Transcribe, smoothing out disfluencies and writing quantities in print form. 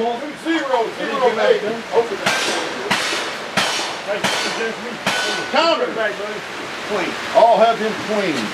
0, 0, 8. Open that. Counter. All have him clean.